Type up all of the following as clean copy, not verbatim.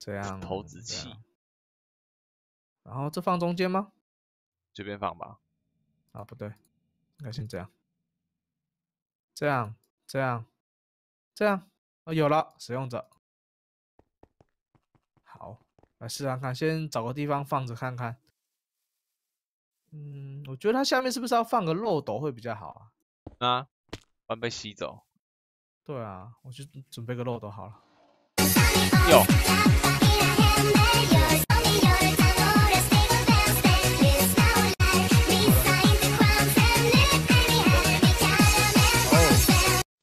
这样投掷器。然后这放中间吗？随便放吧。啊，不对，应该先这样，这样，这样，这样。哦，有了，使用者。好，来试看看，先找个地方放着看看。嗯，我觉得它下面是不是要放个漏斗会比较好啊？啊，不然被吸走。对啊，我就准备个漏斗好了。有。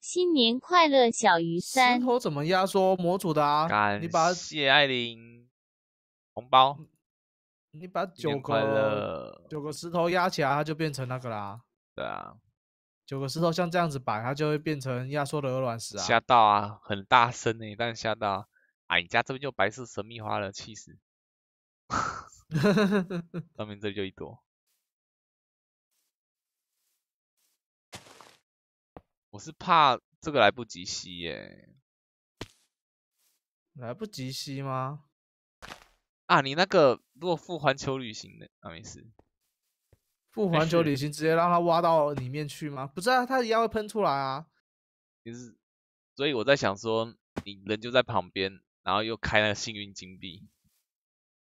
新年快乐，小鱼三。石头怎么压缩模组的啊？你把谢艾琳红包，你把九个石头压起来，它就变成那个啦。对啊，9个石头像这样子摆，它就会变成压缩的鹅卵石啊。吓到啊，很大声欸，但吓到。哎，你家这边就白色神秘花了，气死！上面这里就一朵。 我是怕这个来不及吸耶，来不及吸吗？啊，你那个如果附环球旅行的啊，没事。附环球旅行直接让它挖到里面去吗？不是啊，它一样会喷出来啊。就是，所以我在想说，你人就在旁边，然后又开那个幸运金币。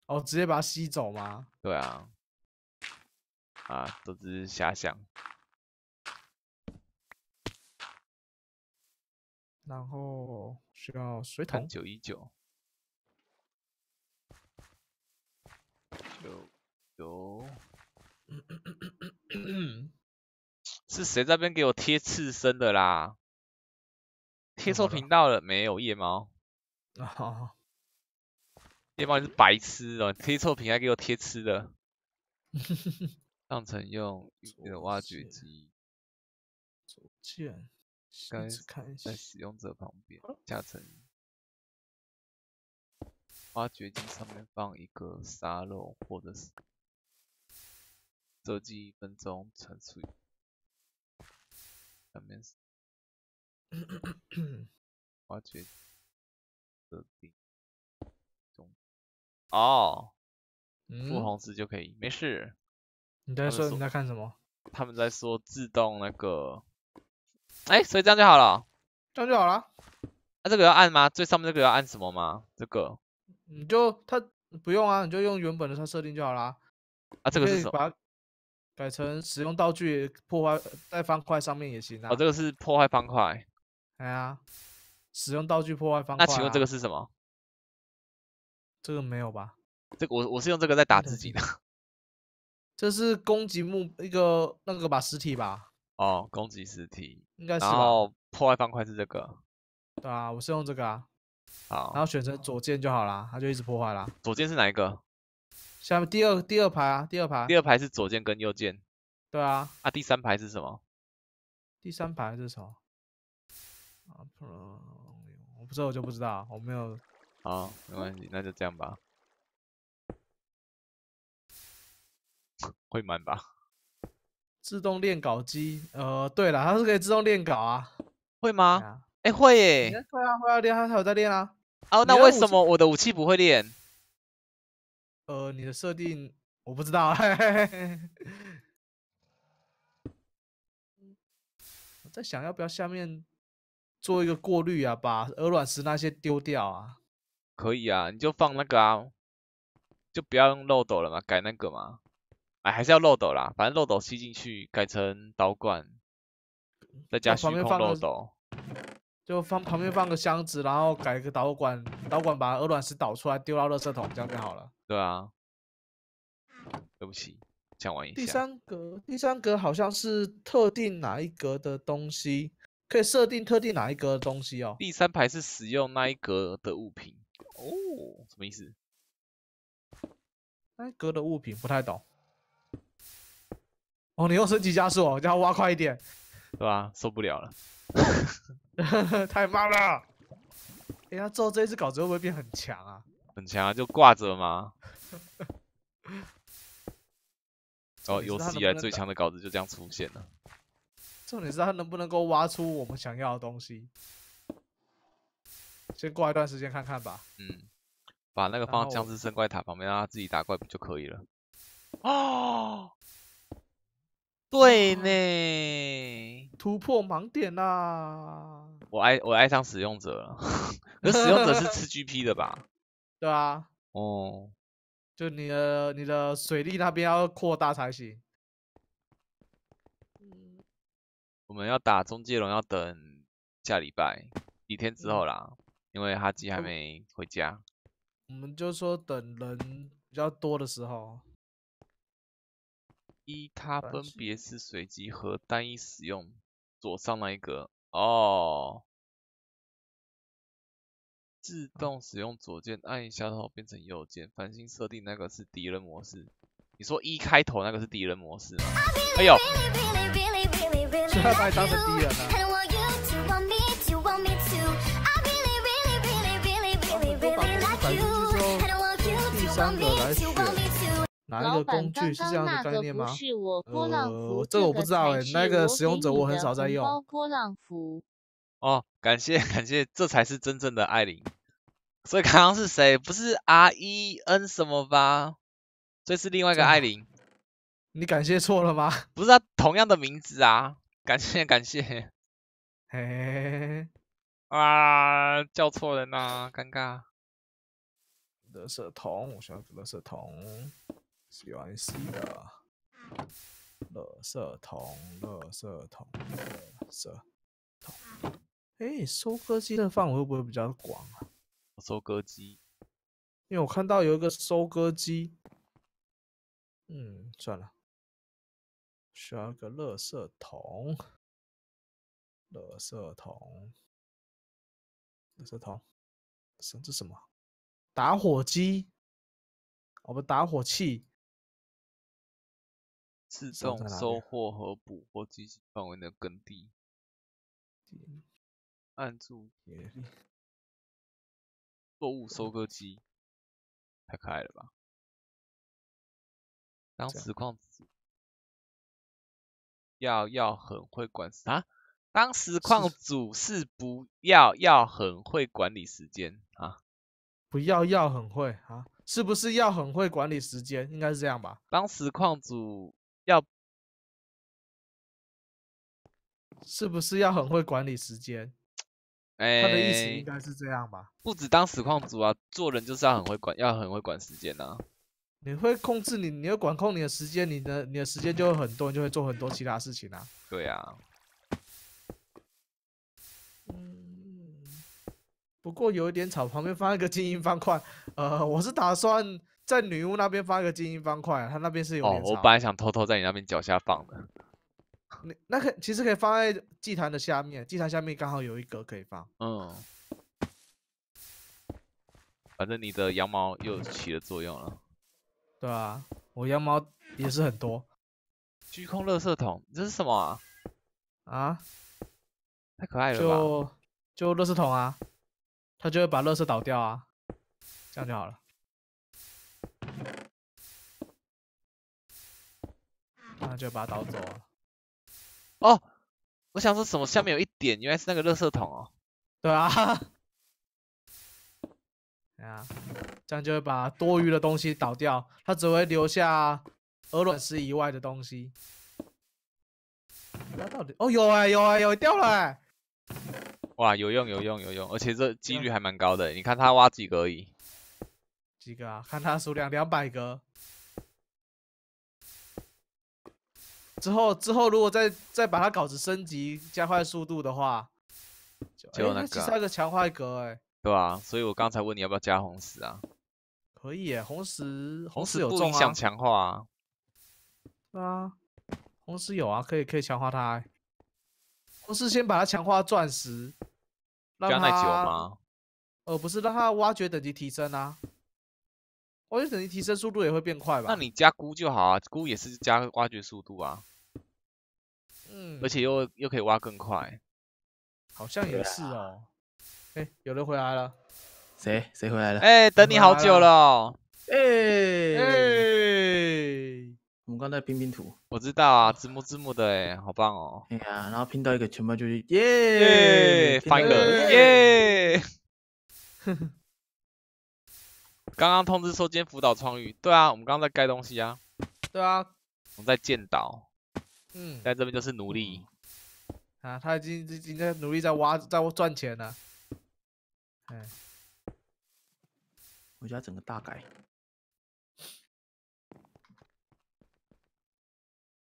哦，直接把它吸走吗？对啊。啊，都只是遐想。 然后需要水桶，919，是谁在边给我贴刺身的啦？贴错频道了，没有夜猫。哦，夜猫你是白痴哦，贴错频还给我贴吃的。上层用挖掘机，左键。 刚在使用者旁边，下层挖掘机上面放一个沙漏，或者是设计1分钟乘数。上面是挖掘设定中哦，不红字就可以，没事。你在看什么？他们在说自动那个。 哎、欸，所以这样就好了，这样就好了。那、啊、这个要按吗？最上面这个要按什么吗？这个你就它不用啊，你就用原本的它设定就好啦。啊，这个是什么？把它改成使用道具破坏在方块上面也行啊。哦，这个是破坏方块。哎呀，使用道具破坏方块、啊。那请问这个是什么？这个没有吧？这个我是用这个在打自己的。这是攻击一个那个吧实体吧。 哦，攻击实体应该是吧。然后破坏方块是这个。对啊，我是用这个啊。好，然后选成左键就好啦，它就一直破坏啦。左键是哪一个？下面第二排啊，第二排。第二排是左键跟右键。对啊。啊，第三排是什么？第三排是什么？啊，我不知道，我就不知道，我没有。好，没关系，那就这样吧。会满吧？ 自动炼稿机，对了，它是可以自动炼稿啊，会吗？哎，会耶，会啊，会啊，练它有在练啊。哦，那为什么我的武器不会练？你的设定我不知道。我在想要不要下面做一个过滤啊，把鹅卵石那些丢掉啊。可以啊，你就放那个啊，就不要用漏斗了嘛，改那个嘛。 哎，还是要漏斗啦，反正漏斗吸进去，改成导管，再加虚空漏斗，就放旁边放个箱子，然后改一个导管，导管把鹅卵石导出来，丢到垃圾桶，这样就好了。对啊，对不起，想玩一下。第三格好像是特定哪一格的东西，可以设定特定哪一格的东西哦。第三排是使用那一格的物品哦，什么意思？那一格的物品不太懂。 哦，你用升级加速，我叫他挖快一点，对吧？受不了了，太慢了。哎，他做这一次稿子会不会变很强啊？很强啊，就挂着嘛。哦，有史以来最强的稿子就这样出现了。重点是他能不能够挖出我们想要的东西？先挂一段时间看看吧。嗯，把那个放到僵尸生怪塔旁边，让他自己打怪不就可以了？哦，对呢，突破盲点啦、啊！我爱上使用者了，可是使用者是吃 GP 的吧？对啊，哦，就你的水力那边要扩大才行。 我们要打中介龙，要等下礼拜几天之后啦，因为哈基还没回家。我们就说等人比较多的时候。一，它分别是随机和单一使用，左上那一个哦。自动使用左键，按一下后变成右键。繁星设定那个是敌人模式。你说一开头那个是敌人模式吗？哎呦！ 所以他把你当成敌人啊！第三个来选哪一个工具是这样的概念吗？这个我不知道哎、欸，那个使用者我很少在用。哦，感谢，这才是真正的艾琳。所以刚刚是谁？不是 R-E-N 什么吧？所以是另外一个艾琳。你感谢错了吗？不是啊，同样的名字啊。 感谢，嘿，啊，叫错人啦，尴尬。垃圾桶，我喜欢垃圾桶，喜欢洗的。垃圾桶，垃圾桶，垃圾桶。哎，收割机的范围会不会比较广啊？收割机，因为我看到有一个收割机。嗯，算了。 需要个垃圾桶，垃圾桶，垃圾桶，这是什么？打火机，我们打火器，自动收获和捕获机器范围的耕地，按住野地，作物收割机，太可爱了吧！当实况。 要很会管啊！当实况主是不要很会管理时间啊！不要很会啊！是不是要很会管理时间？应该是这样吧？当实况主要是不是要很会管理时间？哎、欸，他的意思应该是这样吧？不止当实况主啊，做人就是要很会管时间啊。 你会控制你，你会管控你的时间，你的时间就会很多，你就会做很多其他事情啊。对啊。嗯，不过有一点吵，旁边放一个静音方块。我是打算在女巫那边放一个静音方块、啊，它那边是有点吵。哦，我本来想偷偷在你那边脚下放的。你那可其实可以放在祭坛的下面，祭坛下面刚好有一格可以放。嗯。反正你的羊毛又起了作用了。 对啊，我羊毛也是很多。虚空垃圾桶，这是什么啊？啊？太可爱了吧！就垃圾桶啊，它就会把垃圾倒掉啊，这样就好了。那就把它倒走了。哦，我想说什么？下面有一点，原来是那个垃圾桶哦。对啊。 啊，这样就会把多余的东西倒掉，它只会留下鹅卵石以外的东西。它到底哦有掉了、欸！哇，有用，而且这几率还蛮高的。你看它挖几个而已？几个啊？看它数量，200个。之后如果再把它稿子升级加快速度的话，就那个、欸、那个强化格哎、欸。 对啊，所以我刚才问你要不要加红石啊？可以耶，红石有、啊、不影响强化啊。对啊，红石有啊，可以强化它。红石先把它强化钻石，让它耐久吗？不是，让它挖掘等级提升啊。挖掘等级提升速度也会变快吧？那你加菇就好啊，菇也是加挖掘速度啊。嗯，而且又可以挖更快。好像也是哦。 哎，有人回来了，谁回来了？哎，等你好久了。哎，我们刚才拼图，我知道啊，字幕的哎，好棒哦。哎呀，然后拼到一个全部就是耶，翻一个耶。刚刚通知说今天辅导创意，对啊，我们刚刚在盖东西啊。对啊，我们在建岛。嗯，在这边就是奴隶。啊，他已经在努力在挖，在赚钱了。哎，我家整个大改。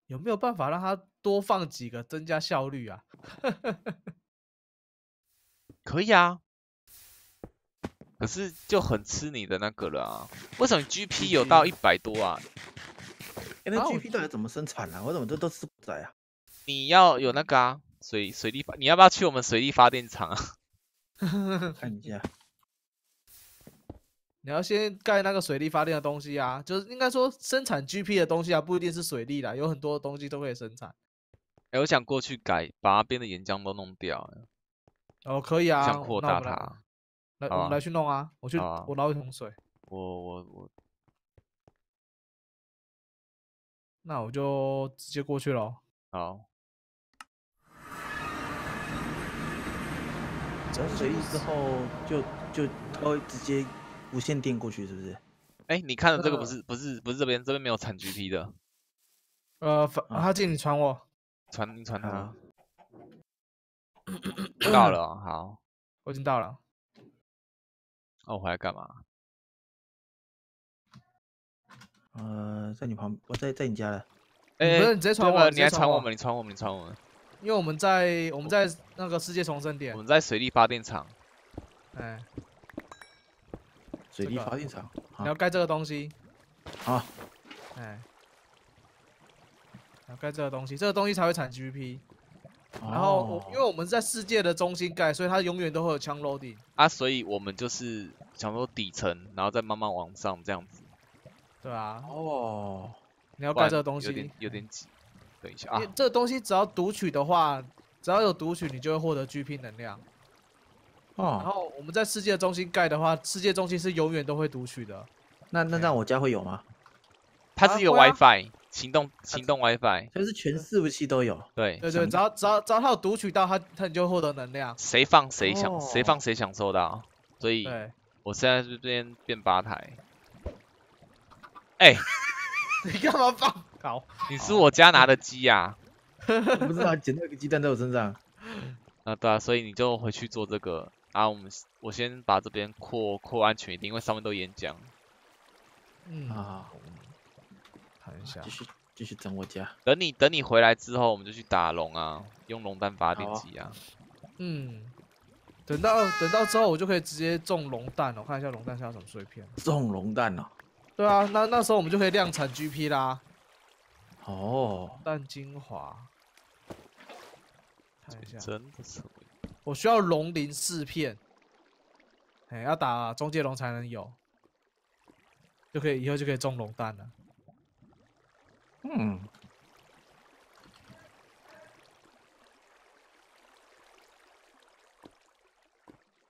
有没有办法让他多放几个，增加效率啊？可以啊，可是就很吃你的那个了啊。为什么 GP 有到100多啊？哎、欸，那 GP 到底怎么生产啊？我怎么这都吃不在啊？你要有那个啊，水力发，你要不要去我们水力发电厂啊？看一下，你要先盖那个水力发电的东西啊，就是应该说生产 GP 的东西啊，不一定是水力啦，有很多东西都可以生产。哎、欸，我想过去改，把那边的岩浆都弄掉。哦，可以啊，想扩大它。我们来去弄啊，我去，啊、我捞一桶水。我。那我就直接过去咯。好。只要水力之后，就它会直接。 无线电过去是不是？哎、欸，你看的这个不是这边没有产 GP 的。他进你传我，传他。到了、哦，好，我已经到了。那、哦、我回来干嘛？在你旁，我在你家了。哎、欸，不是你直接传我，你还传我们，你传我们。因为我们在那个世界重生点，我们在水力发电厂。哎、欸。 水力发电厂，你要盖这个东西。好，哎，要盖这个东西，这个东西才会产 GP。然后因为我们在世界的中心盖，所以它永远都会有枪 loading。啊，所以我们就是想说底层，然后再慢慢往上这样子。对啊。哦。你要盖这个东西，有点挤。等一下啊。这个东西只要读取的话，只要有读取，你就会获得 GP 能量。 然后我们在世界中心盖的话，世界中心是永远都会读取的。那我家会有吗？它是有 WiFi，、啊、行动 WiFi， 它是全伺服器都有。对，只要它有读取到它你就获得能量。谁放谁享受到，所以我现在这边变8台。哎、欸，你干嘛放？搞？你是我家拿的鸡呀、啊？我不知道，捡到一个鸡蛋在我身上。啊，对啊，所以你就回去做这个。 啊，我先把这边扩安全一点，因为上面都岩浆。嗯啊，看一下，继续整我家。等你回来之后，我们就去打龙啊，用龙蛋发电机啊。嗯，等到之后我就可以直接种龙蛋了、哦。我看一下龙蛋是要什么碎片。种龙蛋哦。对啊，那时候我们就可以量产 GP 啦。哦。蛋精华。看一下。真的是。 我需要龙鳞4片，哎，要打中介龙才能有，就可以以后就可以种龙蛋了。嗯，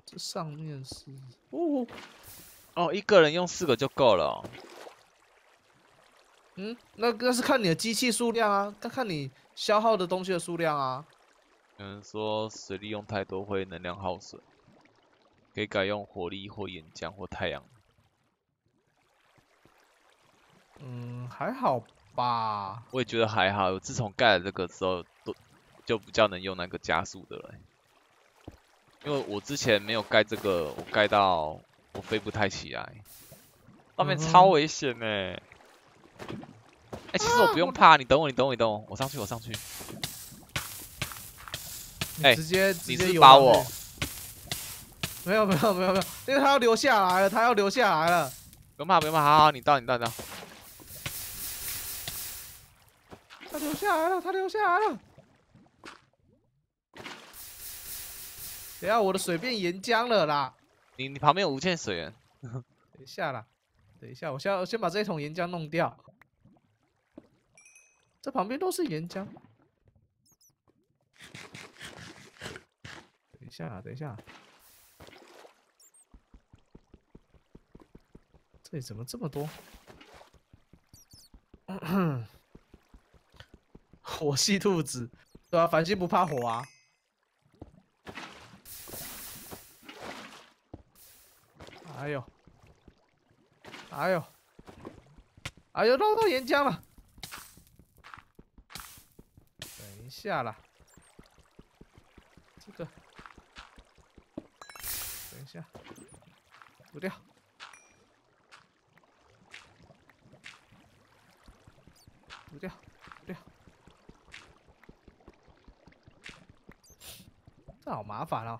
这上面是哦，一个人用4个就够了、哦。嗯，那是看你的机器数量啊，看你消耗的东西的数量啊。 有人说水力用太多会能量耗损，可以改用火力或岩浆或太阳。嗯，还好吧。我也觉得还好，我自从盖了这个之后，就比较能用那个加速的了、欸。因为我之前没有盖这个，我盖到我飞不太起来，上面超危险呢、欸。哎、欸，其实我不用怕，你等我，我上去。 哎，直接有把我，没有，因为他要留下来了，不用怕，好，你到，他留下来了，等下我的水变岩浆了啦，你旁边有无限水源，等一下，我先把这一桶岩浆弄掉，这旁边都是岩浆。 等一下，这里怎么这么多？火系兔子，对啊，繁星不怕火啊。哎呦，哎呦，哎呦，捞到岩浆了！等一下啦，这个，等一下，不掉。 不掉，不掉，这好麻烦啊！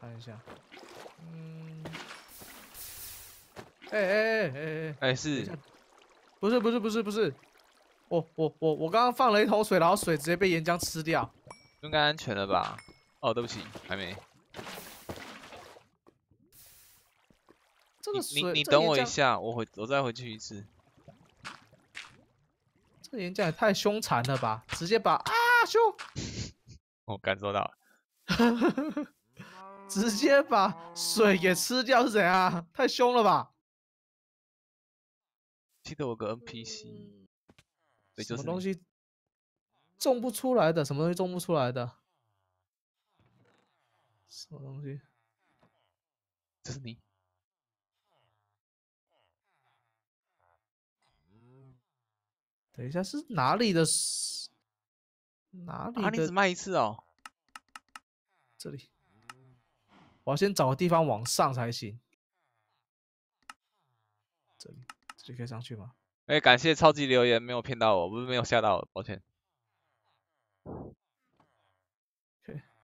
看一下，嗯，是，不是，我刚刚放了一桶水，然后水直接被岩浆吃掉，应该安全了吧？哦，对不起，还没。 你等我一下，我再回去一次。这岩浆也太凶残了吧！直接把啊凶，我感受到了，直接把水给吃掉是怎样？太凶了吧！记得我有个 NPC， 什么东西种不出来的？什么东西种不出来的？什么东西？这是你。 等一下，是哪里的？哪里的？啊，你只卖一次哦。这里，我要先找个地方往上才行。这里可以上去吗？哎，感谢超级留言，没有骗到我，不是没有吓到我，抱歉。